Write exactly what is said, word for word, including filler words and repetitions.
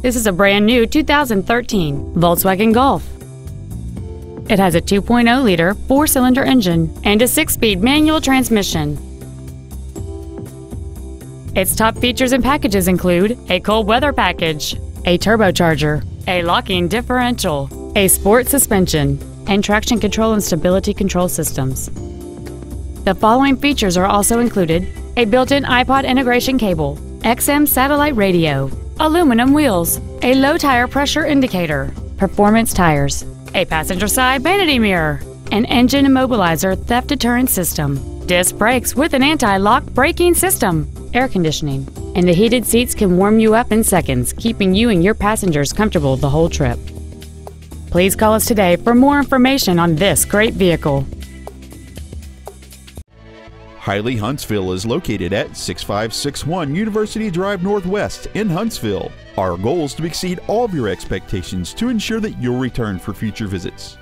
This is a brand new two thousand thirteen Volkswagen Golf. It has a two point oh liter four-cylinder engine and a six-speed manual transmission. Its top features and packages include a cold weather package, a turbocharger, a locking differential, a sport suspension, and traction control and stability control systems. The following features are also included: a built-in iPod integration cable, X M satellite radio, aluminum wheels, a low tire pressure indicator, performance tires, a passenger side vanity mirror, an engine immobilizer theft deterrent system, disc brakes with an anti-lock braking system, air conditioning, and the heated seats can warm you up in seconds, keeping you and your passengers comfortable the whole trip. Please call us today for more information on this great vehicle. Hiley Huntsville is located at six five six one University Drive Northwest in Huntsville. Our goal is to exceed all of your expectations to ensure that you'll return for future visits.